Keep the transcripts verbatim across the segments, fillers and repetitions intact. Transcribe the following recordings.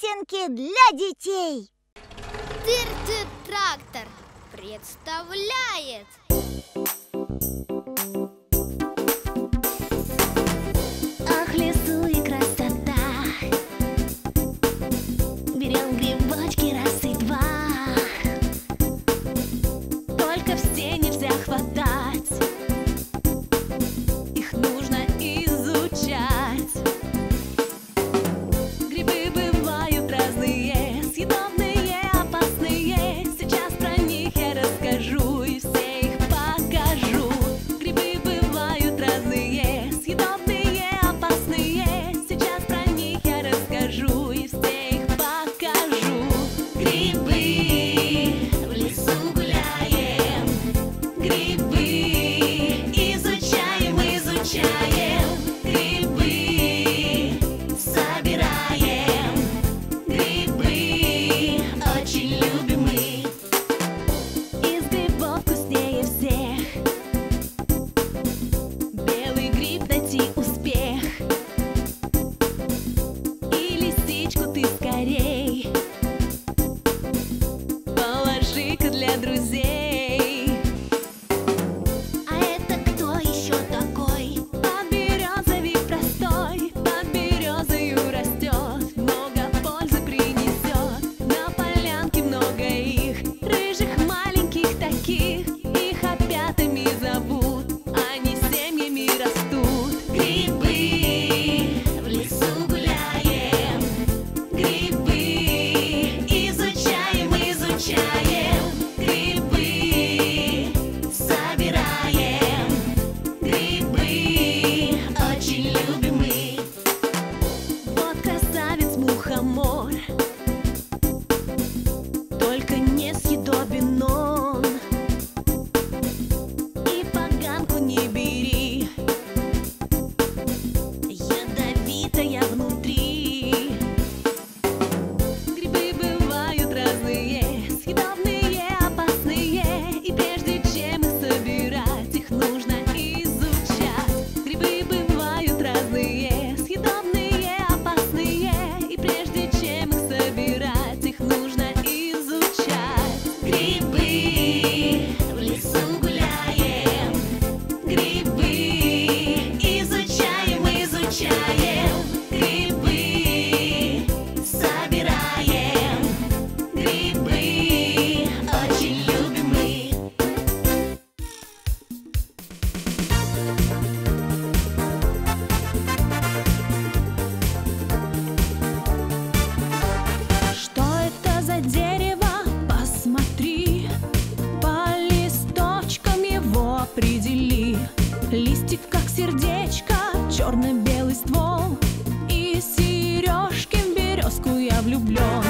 Песенки для детей. Тыр-тыр трактор представляет. Ах, лесу и красота, берем грибочки раз и два. Только все нельзя хватать, их нужно изучать. Грибы бывают разные, съедобные, опасные. Сейчас про них я расскажу и все их покажу. Грибы бывают разные, съедобные, опасные. Сейчас про них я расскажу и все их покажу. Грибы, в лесу гуляем, грибы изучаем, изучаем. Грибы собираем, грибы очень любим мы. Из грибов вкуснее всех, белый гриб найти успех. И лисичку ты скорей положи-ка для друзей. А это кто еще такой? Под березовик простой, под березою растет, много пользы принесет. На полянке много их, рыжих, маленьких таких. Их опятами зовут, они семьями растут. Грибы, в лесу гуляем, грибы изучаем, изучаем. Грибы собираем, грибы очень любим мы. Вот красавец мухомор, только несъедобен он. И поганку не бери, ядовитая внутри. Грибы бывают разные, съедобные, опасные. И прежде чем их собирать, их нужно изучать. Грибы бывают разные, съедобные, опасные. И прежде чем их собирать, их нужно изучать. Грибы, в лесу гуляем, грибы изучаем, изучаем. Грибы собираем, грибы очень любим мы. Что это за дерево? Посмотри, по листочкам его определи. Листик как сердечко, черно-белый ствол, и сережки в березку я влюблен.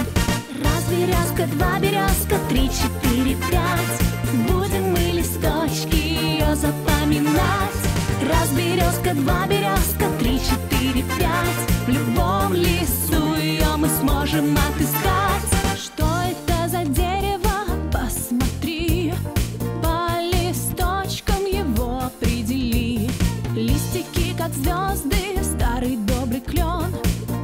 Раз березка, два березка, три, четыре, пять. Будем мы листочки ее запоминать. Раз березка, два березка, три, четыре, пять. В любом лесу ее мы сможем отыскать. Что это за дерево? Посмотри, по листочкам его определи. Листики как звезды, старый добрый клен,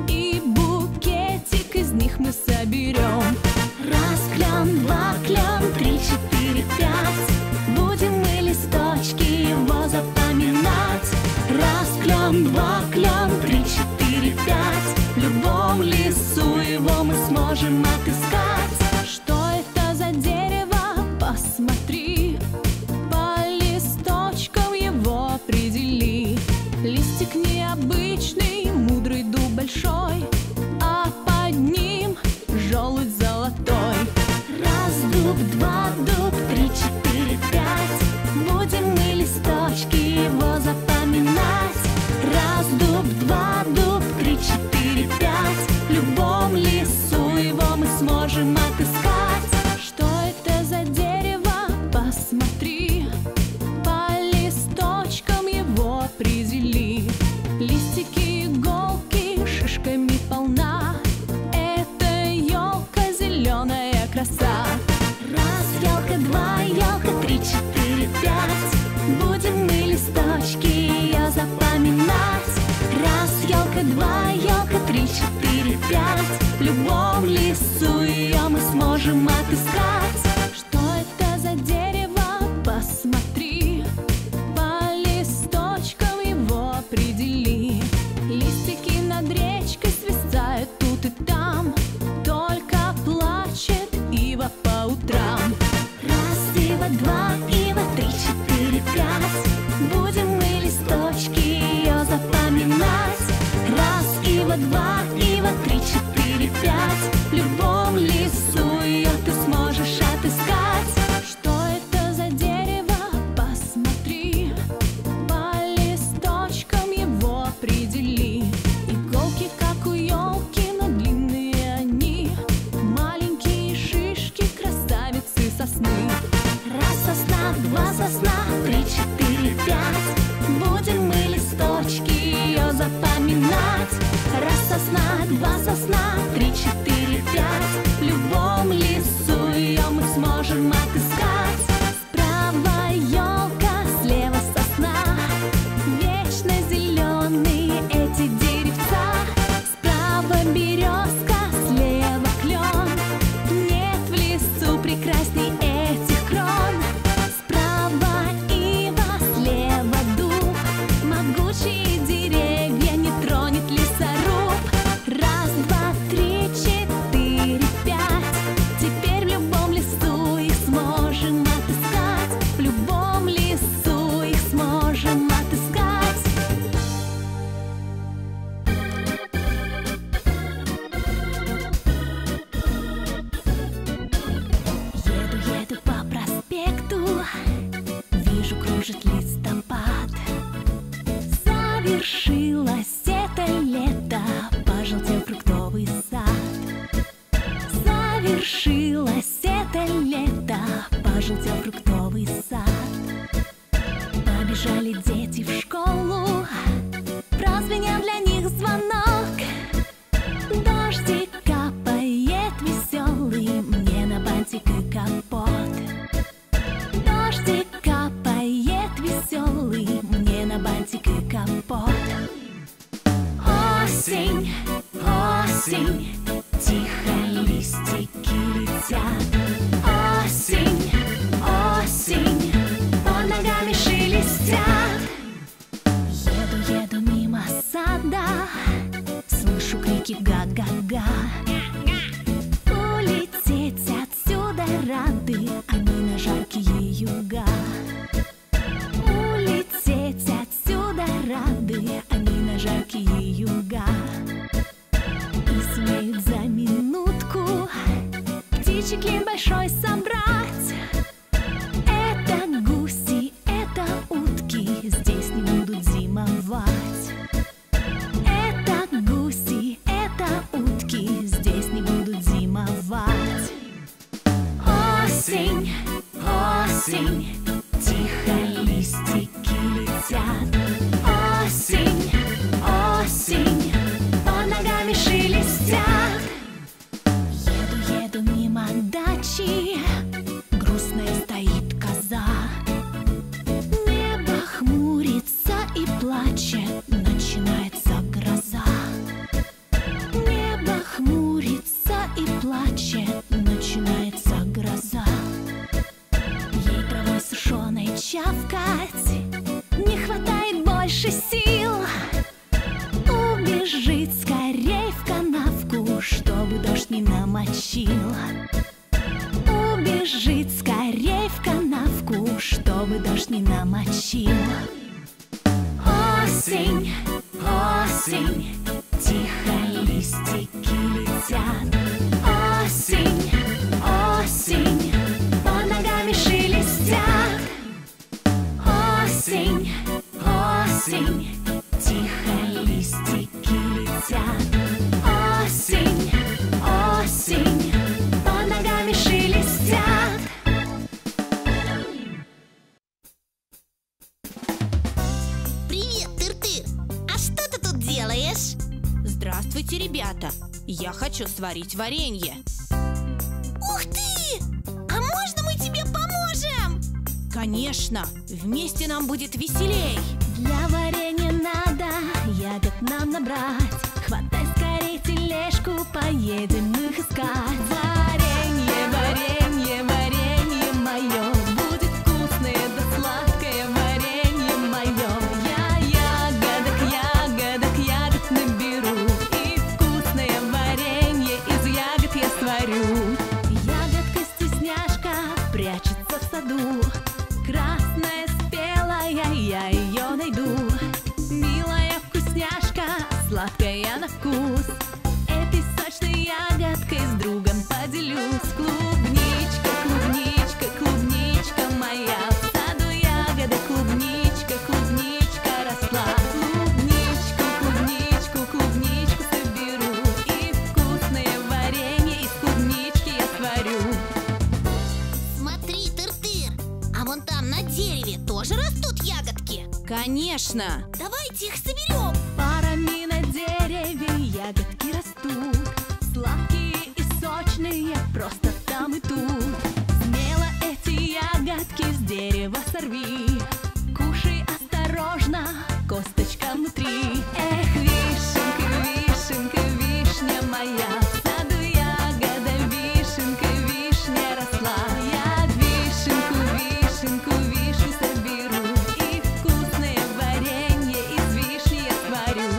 и букетик из них мы соберем. Раз клен, два клен, три, четыре, пять. Будем мы листочки его запоминать. Раз клен, два клен, три, четыре, пять. В любом лесу его мы сможем отыскать. Что это за дерево? Посмотри, по листочкам его определи. Листик необычный, мудрый дуб большой, а под ним желудь золотой. Раз дуб, два дуб, три, четыре, пять. Будем мы листочки его запоминать. Раз дуб, два дуб, три, четыре, пять. В любом лесу его мы сможем. любом лесу ее мы сможем отыскать. Что это за дерево? Посмотри, по листочкам его определи. Листики над речкой свисают тут и там, только плачет ива по утрам. Раз, ива, два, ива, три, четыре, пять. Будем мы листочки ее запоминать. Раз, ива, два, ива, три, четыре, пять. В любом лесу ее ты сможешь отыскать. Что это за дерево? Посмотри, по листочкам его определи. Иголки, как у елки, но длинные они, маленькие шишки, красавицы сосны. Раз, сосна, два, сосна, три, четыре, пять. Будем мы листочки ее запоминать. Раз, сосна, два, сосна, три, четыре, пять. В любом лесу ее мы сможем отыскать. Справа елка, слева сосна, вечно зеленые эти деревца. Справа березка, слева клен, нет в лесу прекрасней этих крон. Сварить варенье. Ух ты! А можно мы тебе поможем? Конечно! Вместе нам будет веселей! Для варенья надо ягод нам набрать. Хватай скорей тележку поедем мы их искать. Варенье, варенье, варенье мое, будет вкусное да сладкое варенье мое. Я ягодок, ягодок, ягод наберу, и вкусное варенье из ягод я сварю. Ягодка-стесняшка прячется в саду, красная спелая, я ее найду. Милая вкусняшка, сладкая на вкус, этой сочной ягодкой с другом поделюсь. Клубничка, клубничка, клубничка моя, в саду ягода клубничка, клубничка росла. Клубничку, клубничку, клубничку соберу, и вкусное варенье из клубнички я сварю. Смотри, Тыр-Тыр, а вон там на дереве тоже растут ягодки? Конечно! Давайте их соберем! Парами на дереве ягодки растут, сладкие и сочные просто там и тут. Смело эти ягодки с дерева сорви, кушай осторожно, косточка внутри. Эх, вишенка, вишенка, вишня моя, в саду ягода вишенка, вишня росла. Я вишенку, вишенку, вишню соберу, и вкусное варенье из вишни я сварю.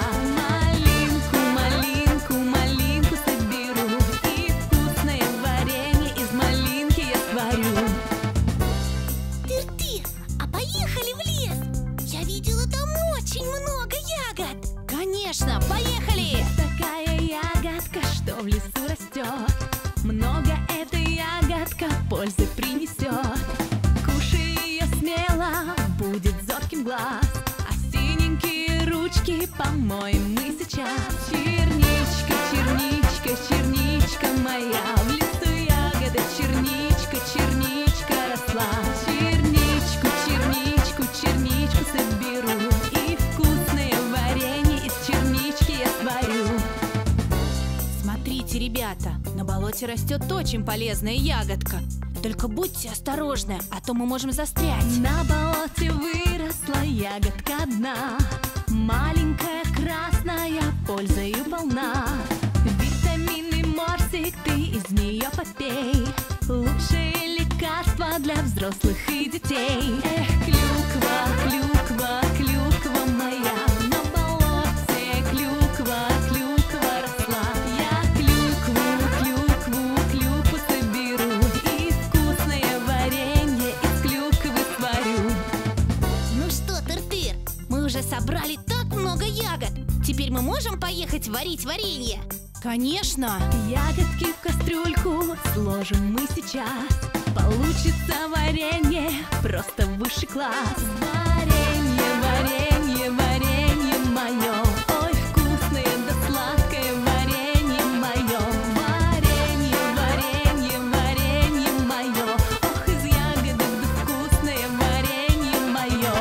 Малинку, малинку, малинку соберу, и вкусное варенье из малинки я сварю. Тыр-Тыр, а поехали в лес? Я видела там очень много ягод. Конечно, поехали! Такая ягодка, что в лесу растет, много эта ягодка пользы принесет. Кушай ее смело, будет зорким глаз, а синенькие ручки помоем мы сейчас. Черничка, черничка, черничка моя, в лесу ягода черничка, черничка росла. Черничку, черничку, черничку соберу, и вкусное варенье из чернички я сварю. Смотрите, ребята, на болоте растет очень полезная ягодка. Только будьте осторожны, а то мы можем застрять. На болоте выросла ягодка одна, маленькая, красная, пользою полна. Витаминный морсик ты из нее попей, лучшее лекарство для взрослых и детей. Эх, клюква, клюква, клюква моя, на болоте клюква, клюква росла. Я клюкву, клюкву, клюкву соберу, и вкусное варенье из клюквы сварю. Ну что, Тыр-Тыр, мы уже собрали так много ягод. Теперь мы можем поехать варить варенье? Конечно! Ягодки в кастрюльку сложим мы сейчас, получится варенье просто высший класс. Варенье, варенье, варенье мое, ой, вкусное да сладкое варенье мое. Варенье, варенье, варенье мое, ох, из ягодок да вкусное варенье мое.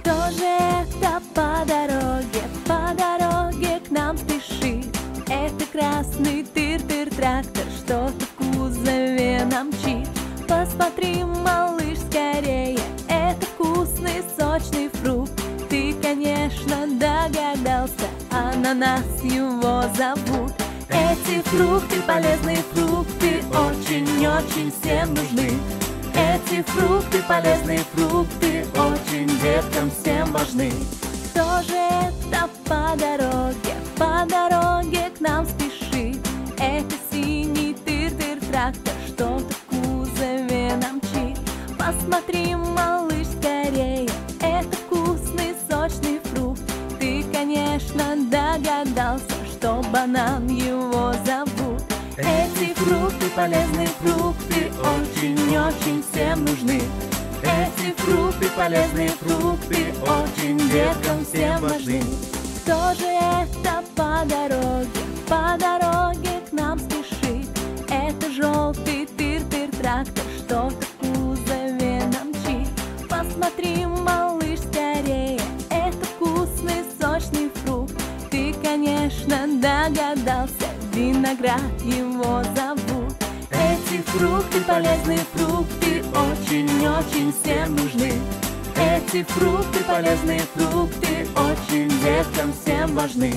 Кто же это по дороге, по дороге к нам спешит? Это красный Тыр-Тыр трактор, что-то в кузове нам мчит. Посмотри, малыш, скорее, это вкусный сочный фрукт. Ты, конечно, догадался, ананас его зовут. Эти фрукты, полезные фрукты, очень-очень всем нужны. Эти фрукты, полезные фрукты, очень деткам всем важны. Кто же это по дороге, по дороге к нам спешит? Это синий Тыр-Тыр трактор, что-то в кузове нам Посмотри, малыш, скорее, это вкусный сочный фрукт. Ты, конечно, догадался, что банан его зовут. Эти фрукты, полезные фрукты, очень-очень всем нужны. Эти фрукты, полезные фрукты, очень деткам всем важны. Кто же это по дороге, по дороге к нам спешит? Это желтый тыр-тыр трактор, что-то в кузове намчит. Посмотри, малыш, скорее, это вкусный сочный фрукт. Ты, конечно, догадался, виноград его зовут. Эти фрукты, полезные фрукты, очень-очень всем нужны. Эти фрукты, полезные фрукты, очень деткам всем важны.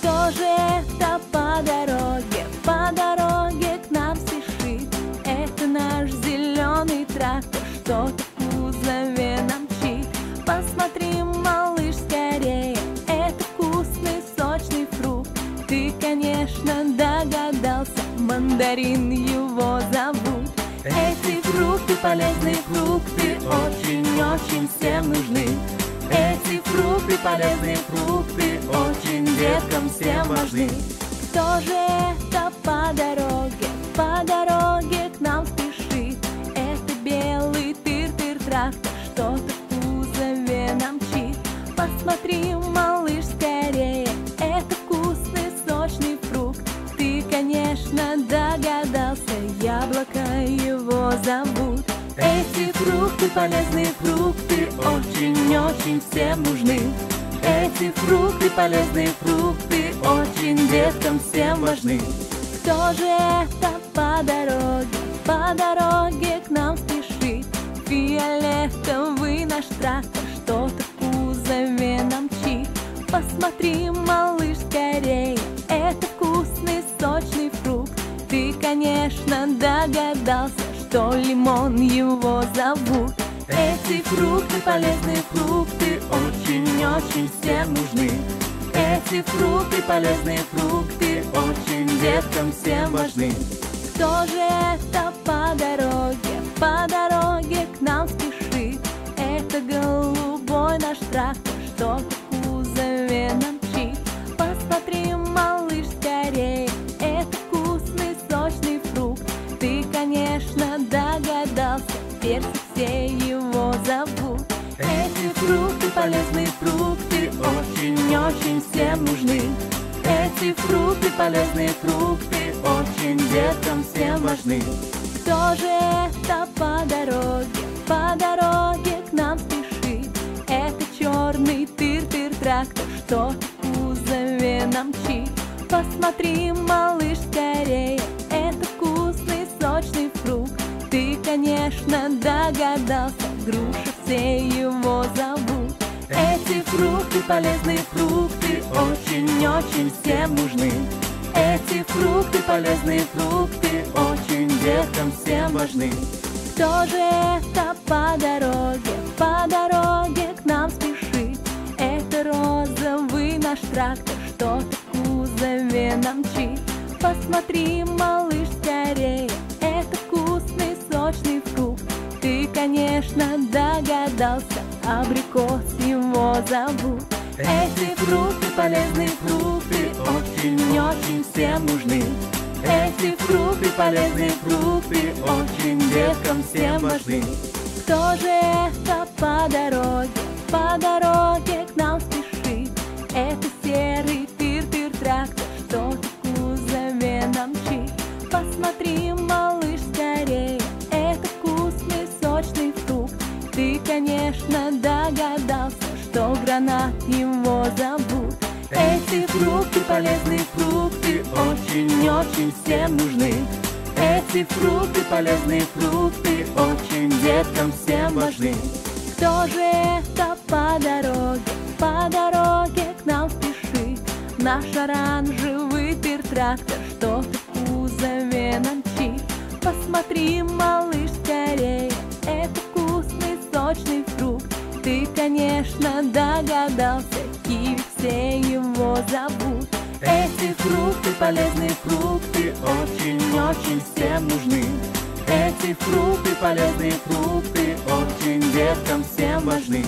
Кто же это по дороге, по дороге к нам спешит? Это наш зеленый трактор, что-то в кузове намчит. Посмотри, малыш, скорее, это вкусный сочный фрукт. Ты, конечно, догадался, мандарин его зовут. Эти фрукты, полезные фрукты, очень-очень всем нужны. Эти фрукты, полезные фрукты, очень деткам всем важны. Кто же это по дороге, по дороге к нам спешит? Это белый тыр-тыр трактор, что-то в кузове намчит. Посмотри, малыш, скорее, это вкусный сочный фрукт. Ты, конечно, догадался, яблоко его зовут. Эти фрукты, полезные фрукты, очень-очень всем нужны. Эти фрукты, полезные фрукты, очень деткам всем важны. Кто же это по дороге, по дороге к нам спешит? Фиолетовый наш трактор, что-то в кузове намчит. Посмотри, малыш, скорее, это вкусный сочный фрукт. Ты, конечно, догадался, что лимон его зовут. Эти фрукты, полезные фрукты, очень-очень всем нужны. Эти фрукты, полезные фрукты, очень деткам всем важны. Кто же это по дороге, по дороге к нам спешит? Это голубой наш трактор, что-то в кузове намчит. Посмотри, малыш, скорее, это вкусный сочный фрукт. Ты, конечно, догадался, персик все его зовут. Эти фрукты, полезные фрукты, очень-очень всем нужны. Эти фрукты, полезные фрукты, очень деткам всем важны. Кто же это по дороге, по дороге к нам спешит? Это черный тыр-тыр трактор, что в кузове намчит. Посмотри, малыш, скорее, это вкусный сочный фрукт. Ты, конечно, догадался, груша все его зовут. Эти фрукты, полезные фрукты, очень-очень всем нужны. Эти фрукты, полезные фрукты, очень деткам всем важны. Кто же это по дороге, по дороге к нам спешит? Это розовый наш трактор, что-то в кузове намчит. Посмотри, малыш, скорее, это вкусный сочный фрукт. Ты, конечно, догадался, абрикос его зовут. Эти фрукты, полезные фрукты, очень-очень всем нужны. Эти фрукты, полезные фрукты, очень деткам всем важны. Кто же это по дороге, по дороге к нам спешит? Это серый тыр-тыр трактор, что-то в кузове намчит. Посмотри, малыш, скорее, это вкусный сочный фрукт. Ты, конечно, догадался, что гранат его зовут. Эти фрукты, полезные фрукты, очень-очень всем нужны. Эти фрукты, полезные фрукты, очень деткам всем важны. Кто же это по дороге, по дороге к нам спешит? Наш оранжевый тыр-трактор, что-то в кузове намчит. Посмотри, малыш, скорее, это вкусный сочный фрукт. Ты, конечно, догадался, киви все его зовут. Эти фрукты, полезные фрукты, очень-очень всем нужны. Эти фрукты, полезные фрукты, очень деткам всем важны.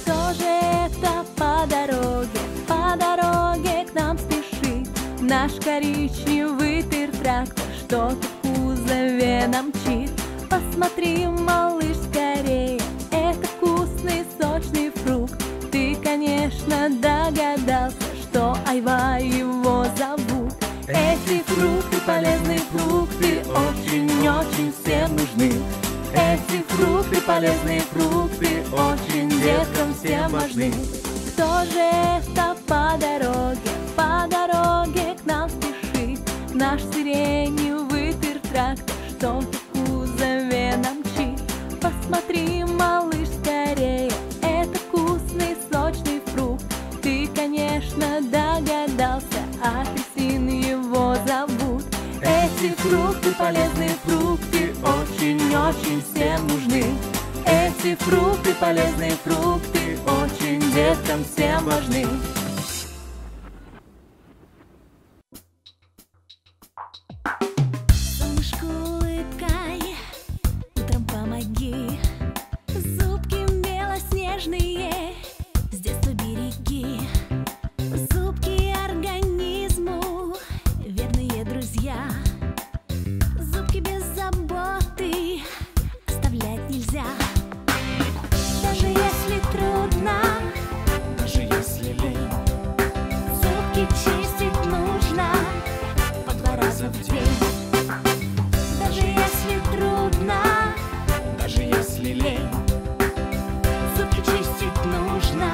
Кто же это по дороге, по дороге к нам спешит? Наш коричневый тыр-трактор что-то в кузове намчит. Посмотри, малыш, скорее, это вкусный сочный фрукт. Ты, конечно, догадался, что айва его зовут. Эти фрукты, полезные фрукты, очень-очень всем нужны. Эти фрукты, полезные фрукты, очень деткам всем важны. Кто же это по дороге, по дороге к нам спешит? Наш сиреневый тыр-трактор что-то в кузове намчит. Посмотри, малыш, скорее, это вкусный сочный фрукт. Ты, конечно, догадался, а апельсин его зовут. Эти фрукты, полезные фрукты, очень-очень всем нужны. Эти фрукты, полезные фрукты, очень деткам всем важны. Солнышко, улыбкай, утром помоги. Зубки белоснежные с детства береги. Зубки организму верные друзья. Зубки без заботы оставлять нельзя. Даже если трудно, даже если лень, зубки чистить нужно по два раза в день. Даже если трудно, даже если лень, зубки чистить нужно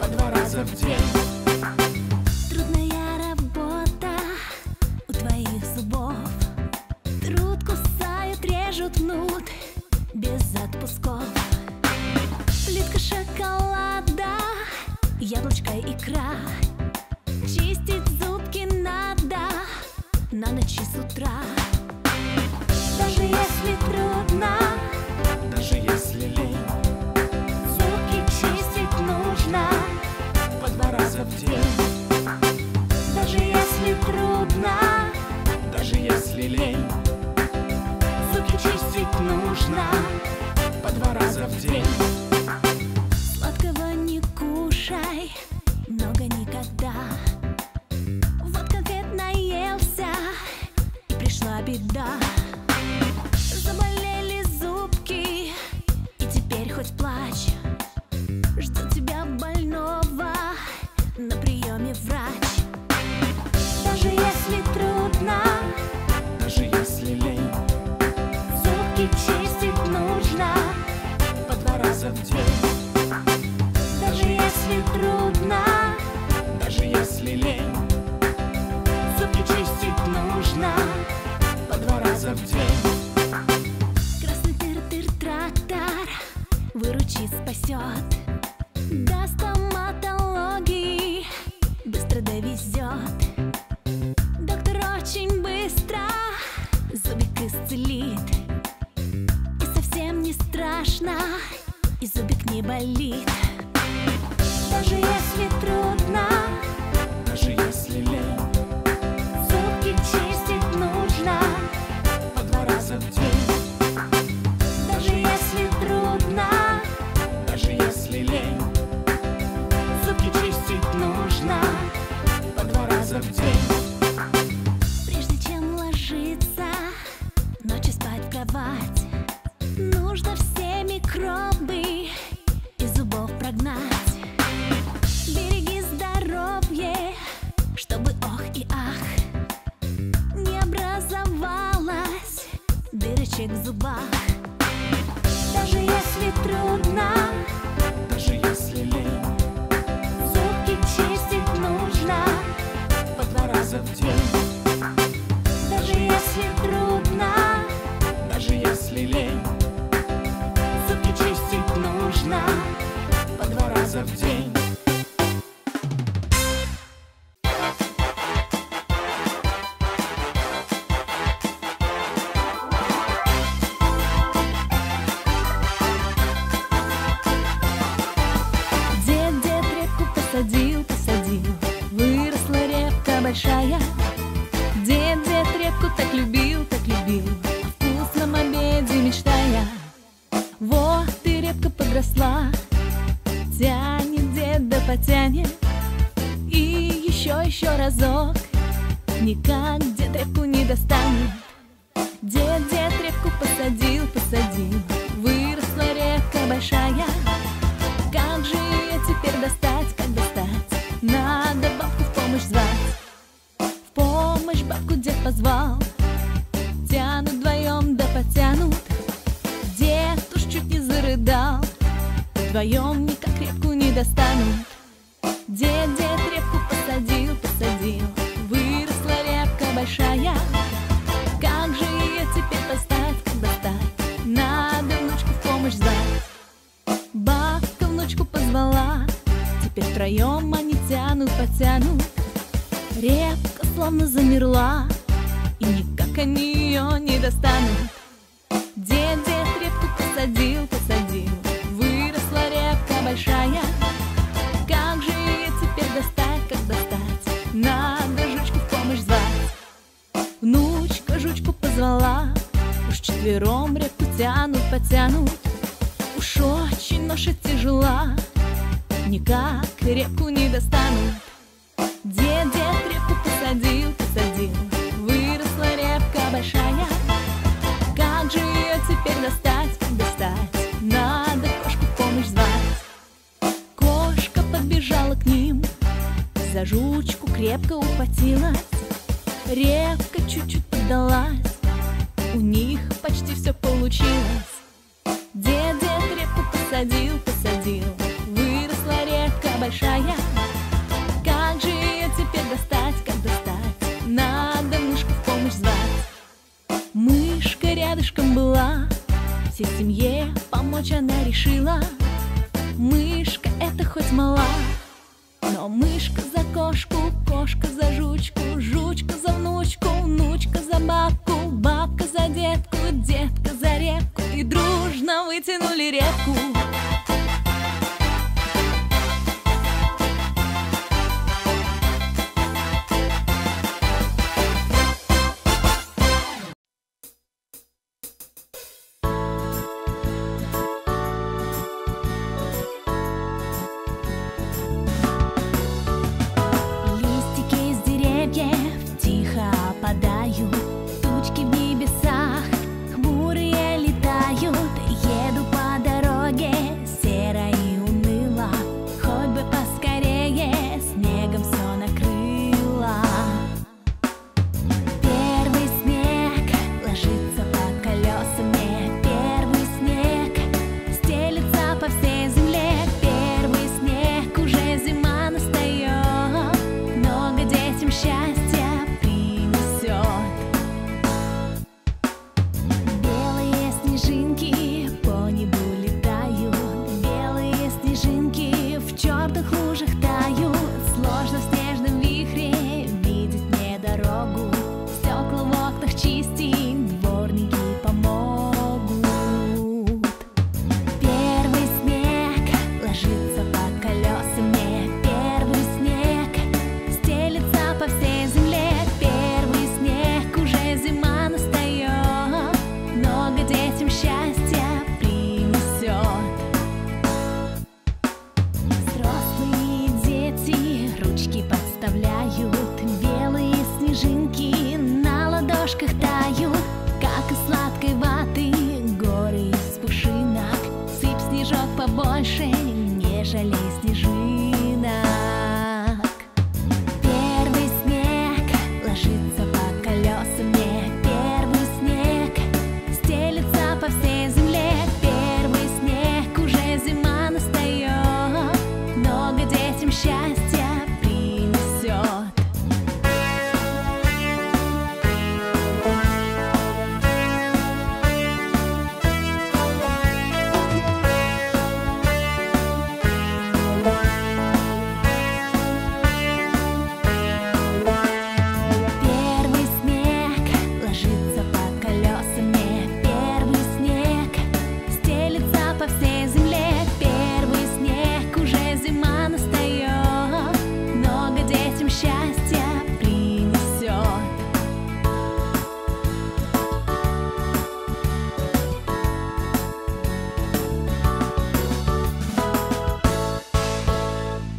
по два раза в день. Жутнут без отпусков. Плитка шоколада, яблочко, икра. Чистить зубки надо на ночь и с утра. Даже если трудно, даже если лень, зубки чистить нужно по два раза в день. Даже если трудно, даже если лень, чистить нужно по два раза в день. Сладкого не кушай, много никогда. Вот конфет наелся, и пришла беда. Заболели зубки, и теперь хоть плачь. Ждет тебя больного на приеме врач. Даже если трудно, даже если лень, чистить нужно по два раза в день. Даже если трудно, даже если лень, зубки чистить нужно по два раза в день. Красный тыр-тыр-трактор выручит, спасет. До стоматологии быстро довезет. Доктор очень быстро зубик исцелит. Не страшно, и зубик не болит. Даже если трудно, даже если лень, зубки чистить нужно по два раза в день. Даже если трудно, даже если лень, зубки чистить нужно по два раза в день. Прежде чем ложиться, ночью спать в кровать, нужно все микробы из зубов прогнать. Береги здоровье, чтобы ох и ах не образовалось дырочек в зубах. Даже если трудно, даже если лень, зубки чистить нужно по два раза в день. Даже если трудно, даже если лень, чистить нужно по два раза в день. Дед, дед репку посадил, посадил, выросла репка большая. Дед, дед репку так любил, так любил, вкусно. подросла, тянет деда, потянет. И еще, еще разок, никак дед репку не достанет. Дед, дед репку посадил, посадил, выросла репка большая. Как же ее теперь достать, как достать? Надо бабку в помощь звать. В помощь бабку дед позвал, тянут вдвоем да потянут. Дед уж чуть не зарыдал, вдвоем никак репку не достанут. Дед, дед репку посадил, посадил, выросла репка большая. Как же ее теперь достать, как достать? Надо внучку в помощь звать. Бабка внучку позвала, теперь втроем они тянут, потянут. Репка словно замерла, и никак они ее не достанут. Дед, дед репку посадил, посадил, выросла репка большая. Как же ее теперь достать, как достать? Надо жучку в помощь звать. Внучка жучку позвала, уж четвером репку тянут, потянут. Уж очень ноша тяжела, никак репку не достанут. Дед, дед репку посадил, посадил, выросла репка большая. Как же ее теперь достать, как достать? Надо кошку в помощь звать. Бежала к ним, за жучку крепко ухватилась. Репка чуть-чуть поддалась, у них почти все получилось. Дед, дед репку посадил, посадил, выросла репка большая. Как же ее теперь достать, как достать? Надо мышку в помощь звать. Мышка рядышком была, всей семье помочь она решила. Мышка это хоть мала, но мышка за кошку, кошка за жучку, жучка за внучку, внучка за бабку, бабка за детку, детка за репку. И дружно вытянули репку. Побольше, нежели снежинок.